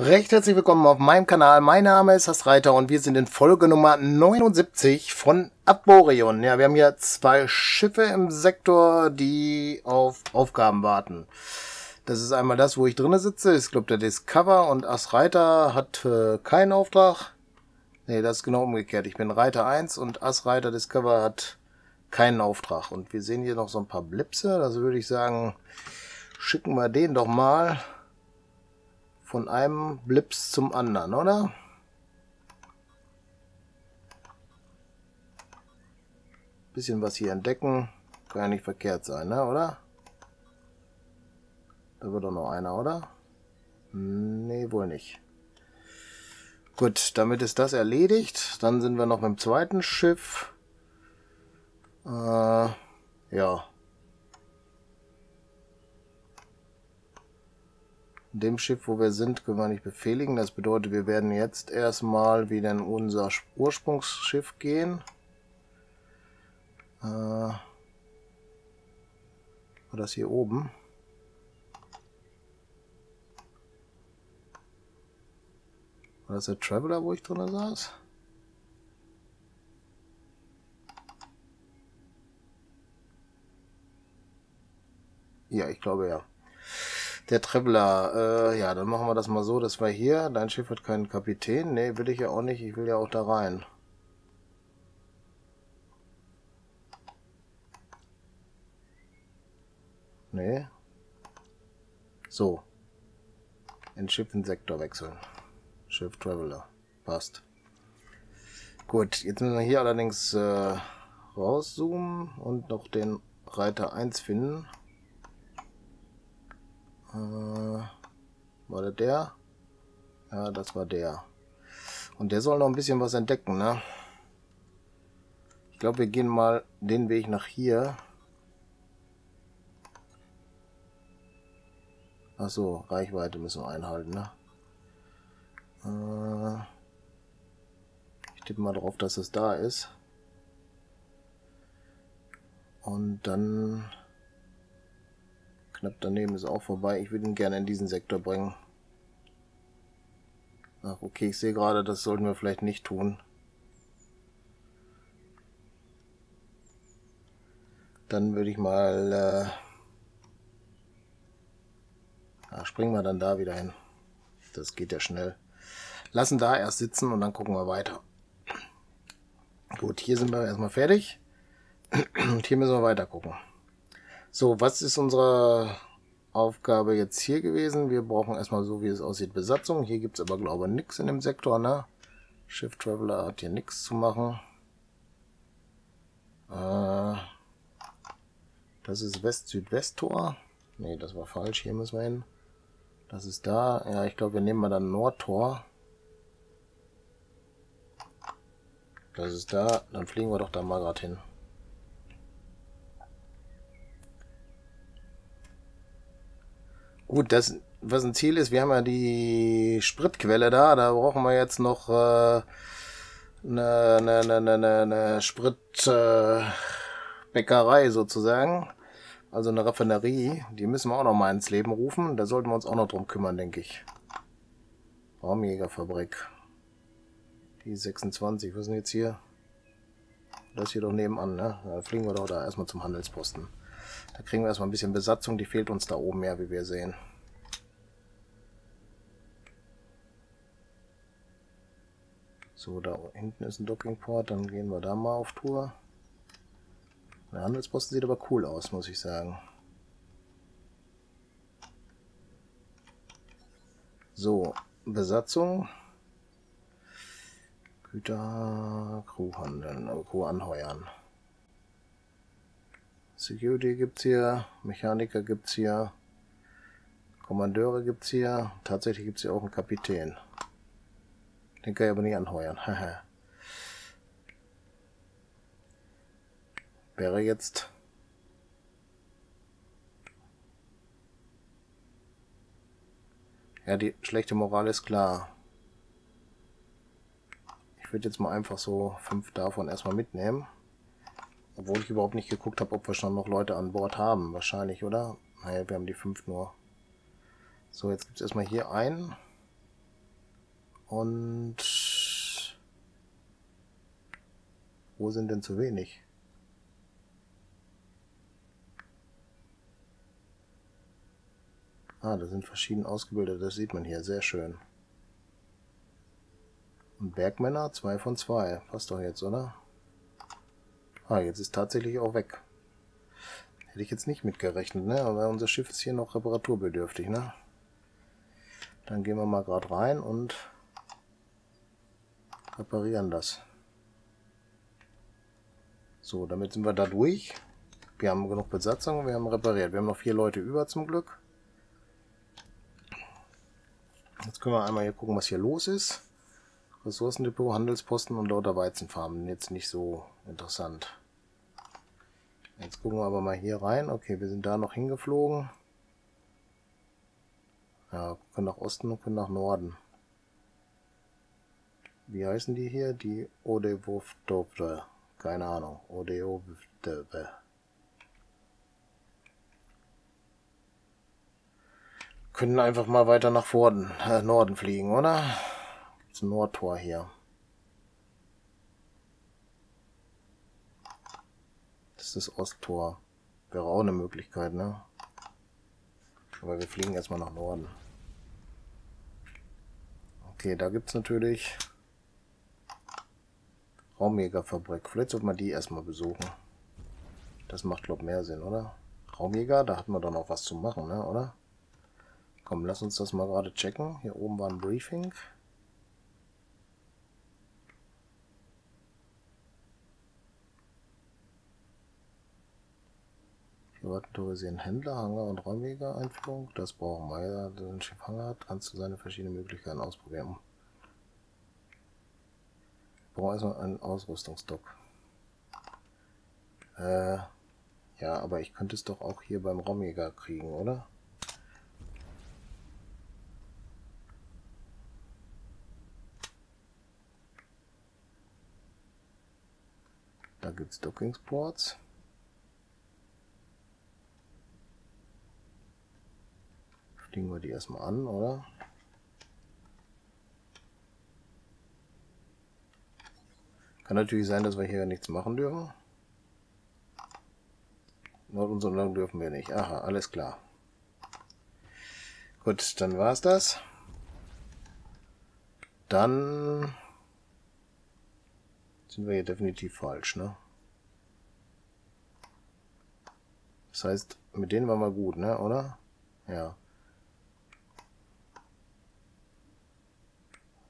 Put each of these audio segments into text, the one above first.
Recht herzlich willkommen auf meinem Kanal. Mein Name ist As Reiter und wir sind in Folge Nummer 79 von Avorion. Ja, wir haben hier zwei Schiffe im Sektor, die auf Aufgaben warten. Das ist einmal das, wo ich drinne sitze. Ich glaube, der Discover, und As Reiter hat keinen Auftrag. Nee, das ist genau umgekehrt. Ich bin Reiter 1 und As Reiter Discover hat keinen Auftrag. Und wir sehen hier noch so ein paar Blipse. Das würde ich sagen, schicken wir den doch mal von einem Blips zum anderen, oder? Bisschen was hier entdecken. Kann ja nicht verkehrt sein, ne, oder? Da wird doch noch einer, oder? Nee, wohl nicht. Gut, damit ist das erledigt. Dann sind wir noch mit dem zweiten Schiff. Ja. Dem Schiff, wo wir sind, können wir nicht befehligen. Das bedeutet, wir werden jetzt erstmal wieder in unser Ursprungsschiff gehen. War das hier oben? War das der Traveller, wo ich drin saß? Ja, ich glaube ja. Der Traveller, ja, dann machen wir das mal so, dass wir hier, dein Schiff hat keinen Kapitän, ne, will ich ja auch nicht, ich will ja auch da rein. Ne. So. In Schiff in Sektor wechseln. Schiff Traveller, passt. Gut, jetzt müssen wir hier allerdings rauszoomen und noch den Reiter 1 finden. War das der? Ja, das war der. Und der soll noch ein bisschen was entdecken, ne? Ich glaube, wir gehen mal den Weg nach hier. Achso, Reichweite müssen wir einhalten, ne? Ich tippe mal drauf, dass es da ist. Und dann... Knapp daneben ist auch vorbei. Ich würde ihn gerne in diesen Sektor bringen. Ach, okay, ich sehe gerade, das sollten wir vielleicht nicht tun. Dann würde ich mal... ja, springen wir dann da wieder hin. Das geht ja schnell. Lassen da erst sitzen und dann gucken wir weiter. Gut, hier sind wir erstmal fertig. Und hier müssen wir weiter gucken. So, was ist unsere Aufgabe jetzt hier gewesen? Wir brauchen erstmal, so wie es aussieht, Besatzung. Hier gibt es aber, glaube ich, nichts in dem Sektor, ne? Schiff Traveller hat hier nichts zu machen. Das ist West-Südwest-Tor. Ne, das war falsch. Hier müssen wir hin. Das ist da. Ja, ich glaube, wir nehmen mal dann Nordtor. Das ist da. Dann fliegen wir doch da mal gerade hin. Gut, das, was ein Ziel ist, wir haben ja die Spritquelle da, da brauchen wir jetzt noch eine Spritbäckerei sozusagen, also eine Raffinerie, die müssen wir auch noch mal ins Leben rufen, da sollten wir uns auch noch drum kümmern, denke ich. Raumjägerfabrik, die 26, was ist denn jetzt hier? Das hier doch nebenan, ne? Da fliegen wir doch da erstmal zum Handelsposten. Da kriegen wir erstmal ein bisschen Besatzung, die fehlt uns da oben ja, wie wir sehen. So, da hinten ist ein Dockingport, dann gehen wir da mal auf Tour. Der Handelsposten sieht aber cool aus, muss ich sagen. So, Besatzung. Güter, Crew anheuern. Security gibt es hier, Mechaniker gibt es hier, Kommandeure gibt es hier, tatsächlich gibt es hier auch einen Kapitän. Den kann ich aber nicht anheuern. Wäre jetzt... Ja, die schlechte Moral ist klar. Ich würde jetzt mal einfach so 5 davon erstmal mitnehmen. Obwohl ich überhaupt nicht geguckt habe, ob wir schon noch Leute an Bord haben. Wahrscheinlich, oder? Naja, wir haben die 5 nur. So, jetzt gibt es erstmal hier einen. Und wo sind denn zu wenig? Ah, da sind verschieden ausgebildet, das sieht man hier, sehr schön. Und Bergmänner, 2 von 2, passt doch jetzt, oder? Ah, jetzt ist tatsächlich auch weg. Hätte ich jetzt nicht mitgerechnet, ne? Aber unser Schiff ist hier noch reparaturbedürftig, ne? Dann gehen wir mal gerade rein und reparieren das. So, damit sind wir da durch. Wir haben genug Besatzung, wir haben repariert. Wir haben noch 4 Leute über zum Glück. Jetzt können wir einmal hier gucken, was hier los ist. Ressourcendepot, Handelsposten und lauter Weizenfarmen. Jetzt nicht so interessant. Jetzt gucken wir aber mal hier rein. Okay, wir sind da noch hingeflogen. Ja, können nach Osten und können nach Norden. Wie heißen die hier? Die Odewufdobre. Keine Ahnung. Odewufdobre. Können einfach mal weiter nach Norden fliegen, oder? Gibt's ein Nordtor hier. Das ist das Osttor. Wäre auch eine Möglichkeit, ne? Aber wir fliegen erstmal nach Norden. Okay, da gibt es natürlich Raumjägerfabrik. Vielleicht sollte man die erstmal besuchen. Das macht, glaube ich, mehr Sinn, oder? Raumjäger, da hatten wir doch noch was zu machen, ne, oder? Komm, lass uns das mal gerade checken. Hier oben war ein Briefing. Privatautorisieren Händler, Hangar und Raumjäger Einführung. Das brauchen wir. Ja, den Schiff Hangar hat, kannst du seine verschiedenen Möglichkeiten ausprobieren. Wir brauchen erstmal einen Ausrüstungsdock. Ja, aber ich könnte es doch auch hier beim Raumjäger kriegen, oder? Da gibt es Dockingsports. Fliegen wir die erstmal an, oder? Kann natürlich sein, dass wir hier nichts machen dürfen. Nord- und Sonnenland dürfen wir nicht. Aha, alles klar. Gut, dann war's das. Dann sind wir hier definitiv falsch, ne? Das heißt, mit denen waren wir gut, ne? Oder? Ja.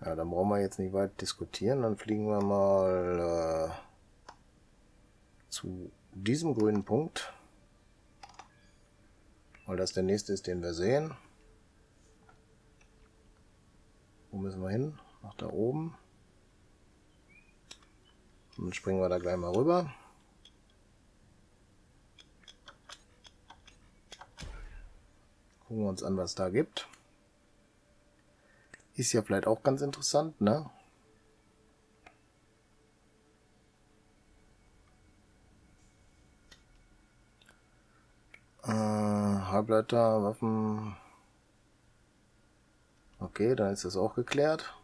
Ja, dann brauchen wir jetzt nicht weit diskutieren. Dann fliegen wir mal zu diesem grünen Punkt. Weil das der nächste ist, den wir sehen. Wo müssen wir hin? Nach da oben. Und dann springen wir da gleich mal rüber. Gucken wir uns an, was es da gibt. Ist ja vielleicht auch ganz interessant, ne? Halbleiter, Waffen. Okay, dann ist das auch geklärt.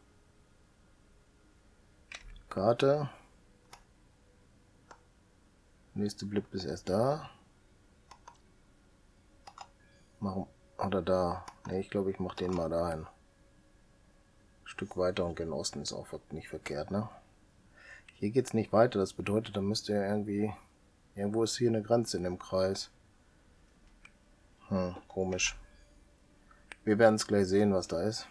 Karte. Nächste Blip ist erst da. Machen oder da. Ne, ich glaube, ich mache den mal dahin. Stück weiter und gen Osten ist auch nicht verkehrt, ne? Hier geht es nicht weiter, das bedeutet, da müsste ja irgendwie... Irgendwo ist hier eine Grenze in dem Kreis. Hm, komisch. Wir werden es gleich sehen, was da ist.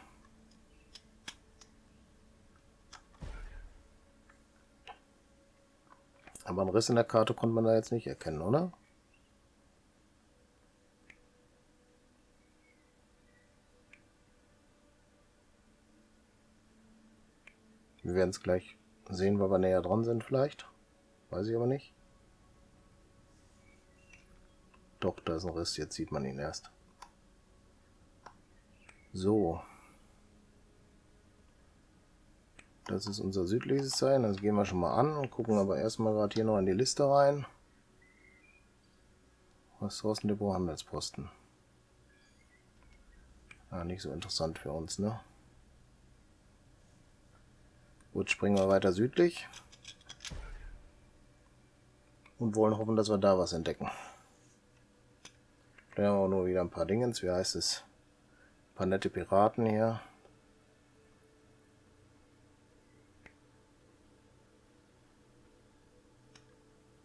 Aber einen Riss in der Karte konnte man da jetzt nicht erkennen, oder? Wir werden es gleich sehen, weil wir näher dran sind vielleicht. Weiß ich aber nicht. Doch, da ist ein Riss. Jetzt sieht man ihn erst. So. Das ist unser südliches Teil. Das gehen wir schon mal an und gucken aber erstmal gerade hier noch in die Liste rein. Ressourcendepot, Handelsposten. Ja, nicht so interessant für uns, ne? Gut, springen wir weiter südlich. Und wollen hoffen, dass wir da was entdecken. Vielleicht haben wir auch nur wieder ein paar Dingens. Wie heißt es? Ein paar nette Piraten hier.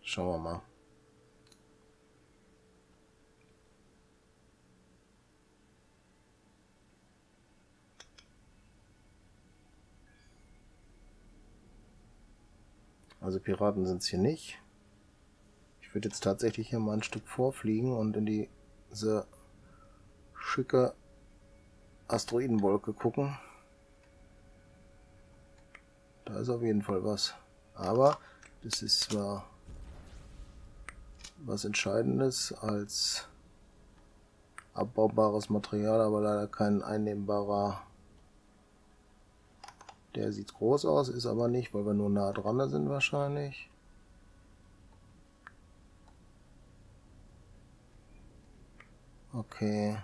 Schauen wir mal. Also Piraten sind es hier nicht. Ich würde jetzt tatsächlich hier mal ein Stück vorfliegen und in diese schicke Asteroidenwolke gucken. Da ist auf jeden Fall was. Aber das ist zwar was Entscheidendes als abbaubares Material, aber leider kein einnehmbarer. Der sieht groß aus, ist aber nicht, weil wir nur nah dran sind wahrscheinlich. Okay.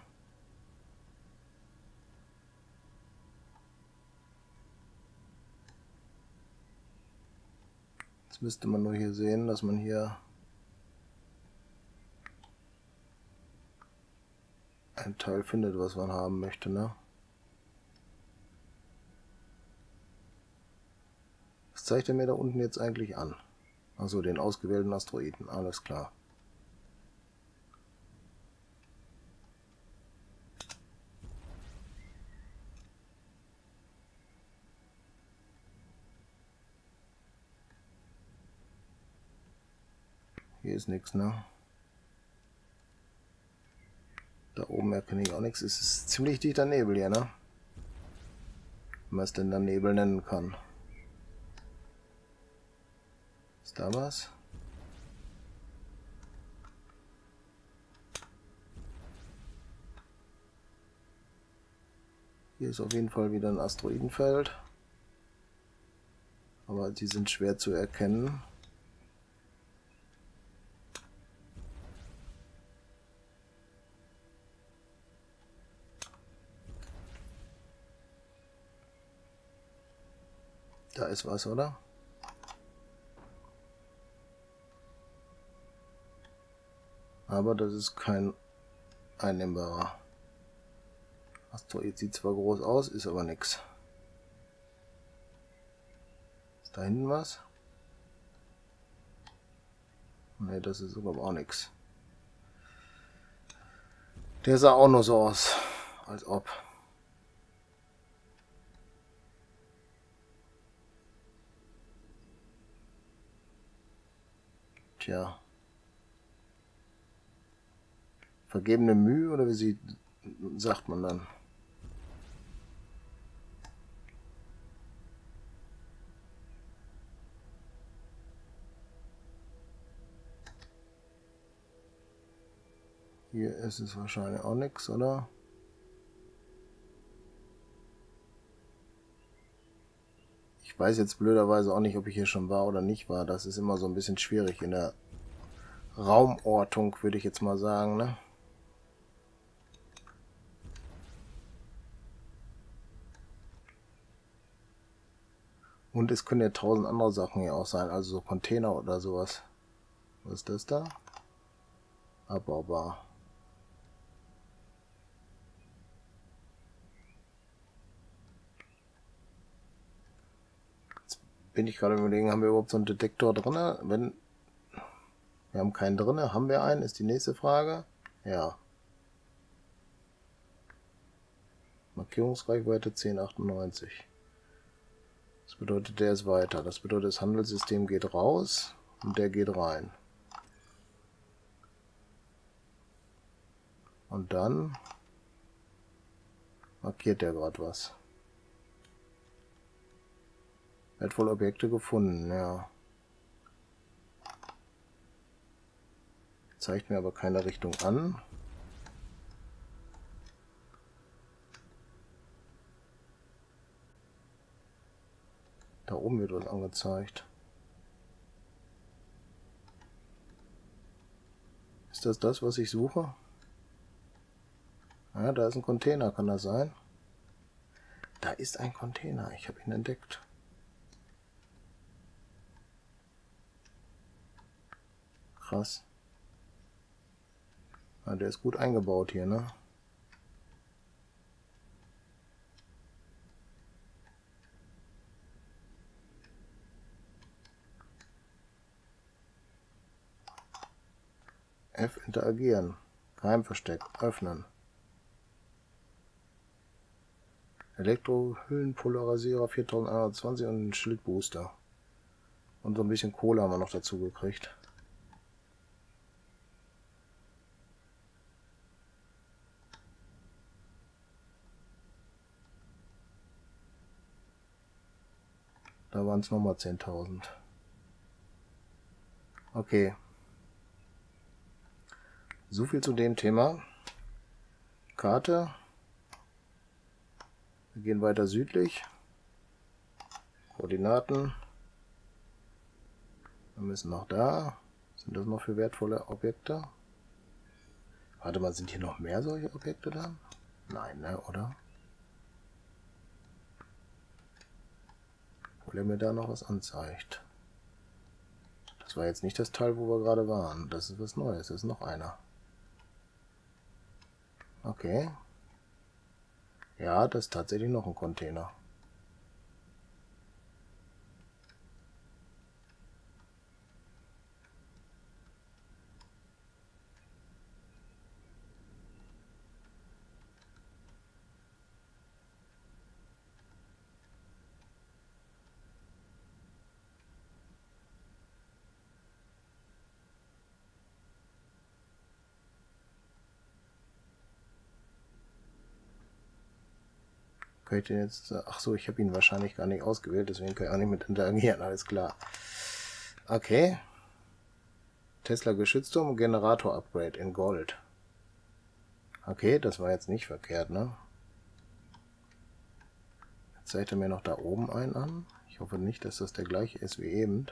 Jetzt müsste man nur hier sehen, dass man hier ein Teil findet, was man haben möchte, ne? Was zeigt er mir da unten jetzt eigentlich an? Also den ausgewählten Asteroiden, alles klar. Hier ist nichts, ne? Da oben erkenne ich auch nichts. Es ist ziemlich dichter Nebel hier, ne? Wenn man es denn dann Nebel nennen kann. Ist da was? Hier ist auf jeden Fall wieder ein Asteroidenfeld. Aber die sind schwer zu erkennen. Da ist was, oder? Aber das ist kein einnehmbarer. Asteroid sieht zwar groß aus, ist aber nichts. Ist da hinten was? Ne, das ist sogar auch nichts. Der sah auch nur so aus, als ob. Tja. Vergebene Mühe, oder wie sagt man dann? Hier ist es wahrscheinlich auch nichts, oder? Ich weiß jetzt blöderweise auch nicht, ob ich hier schon war oder nicht war. Das ist immer so ein bisschen schwierig in der Raumortung, würde ich jetzt mal sagen, ne? Und es können ja 1000 andere Sachen hier auch sein, also so Container oder sowas. Was ist das da? Abbaubar. Jetzt bin ich gerade überlegen, haben wir überhaupt so einen Detektor drin? Wenn wir haben keinen drin, haben wir einen, ist die nächste Frage. Ja. Markierungsreichweite 1098. Das bedeutet, der ist weiter. Das bedeutet, das Handelssystem geht raus und der geht rein. Und dann markiert der gerade was. Wertvolle Objekte gefunden, ja. Zeigt mir aber keine Richtung an. Da oben wird uns angezeigt. Ist das das, was ich suche? Ja, da ist ein Container, kann das sein? Da ist ein Container, ich habe ihn entdeckt. krass. Ja, der ist gut eingebaut hier, ne? F interagieren. Geheimversteck. Öffnen. Elektrohüllenpolarisierer 4120 und ein Schlitzbooster. Und so ein bisschen Kohle haben wir noch dazu gekriegt. Da waren es nochmal 10.000. Okay. So viel zu dem Thema. Karte. Wir gehen weiter südlich. Koordinaten. Wir müssen noch da. Sind das noch für wertvolle Objekte? Warte mal, sind hier noch mehr solche Objekte da? Nein, ne, oder? Obwohl er mir da noch was anzeigt. Das war jetzt nicht das Teil, wo wir gerade waren. Das ist was Neues. Das ist noch einer. Okay. Ja, das ist tatsächlich noch ein Container. Kann ich den jetzt, ach so, ich habe ihn wahrscheinlich gar nicht ausgewählt, deswegen kann ich auch nicht mit interagieren, alles klar. Okay. Tesla Geschützturm und Generator Upgrade in Gold. Okay, das war jetzt nicht verkehrt, ne? Jetzt zeigt er mir noch da oben einen an. Ich hoffe nicht, dass das der gleiche ist wie eben.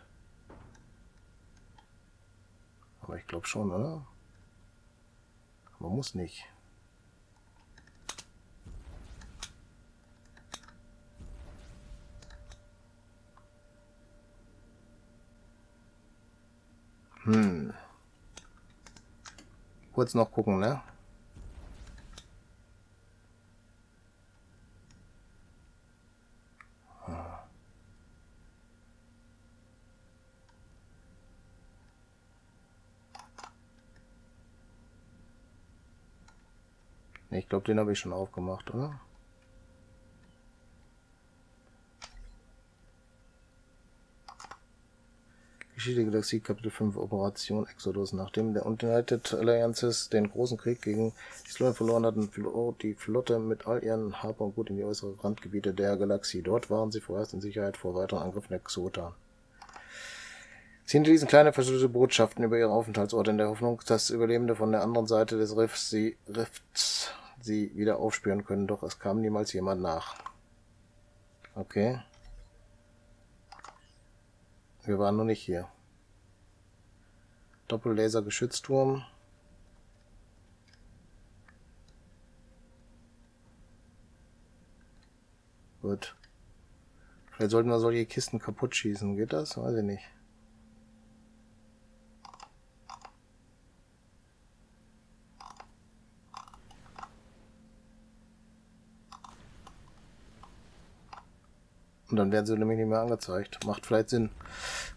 Aber ich glaube schon, oder? Man muss nicht. Hm. Kurz noch gucken, ne? Ne, ich glaube, den habe ich schon aufgemacht, oder? Geschichte der Galaxie, Kapitel 5, Operation Exodus. Nachdem der United Alliances den großen Krieg gegen die Slowen verloren hatten, floh die Flotte mit all ihren Hab und Gut in die äußeren Randgebiete der Galaxie. Dort waren sie vorerst in Sicherheit vor weiteren Angriffen der Exota. Sie hinterließen kleine verschlüsselte Botschaften über ihre Aufenthaltsorte in der Hoffnung, dass Überlebende von der anderen Seite des Rifts sie wieder aufspüren können, doch es kam niemals jemand nach. Okay. Wir waren noch nicht hier. Doppel-Laser-Geschützturm. Gut. Vielleicht sollten wir solche Kisten kaputt schießen. Geht das? Weiß ich nicht. Und dann werden sie nämlich nicht mehr angezeigt. Macht vielleicht Sinn.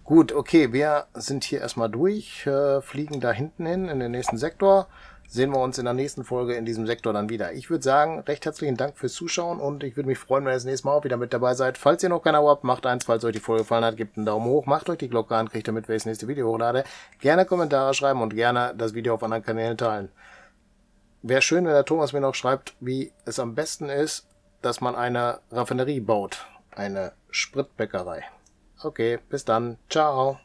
Gut, okay, wir sind hier erstmal durch, fliegen da hinten hin in den nächsten Sektor. Sehen wir uns in der nächsten Folge in diesem Sektor dann wieder. Ich würde sagen, recht herzlichen Dank fürs Zuschauen und ich würde mich freuen, wenn ihr das nächste Mal auch wieder mit dabei seid. Falls ihr noch kein Abo habt, macht eins, falls euch die Folge gefallen hat, gebt einen Daumen hoch, macht euch die Glocke an, kriegt damit, wenn ich das nächste Video hochlade. Gerne Kommentare schreiben und gerne das Video auf anderen Kanälen teilen. Wäre schön, wenn der Thomas mir noch schreibt, wie es am besten ist, dass man eine Raffinerie baut. Eine Spritbäckerei. Okay, bis dann. Ciao.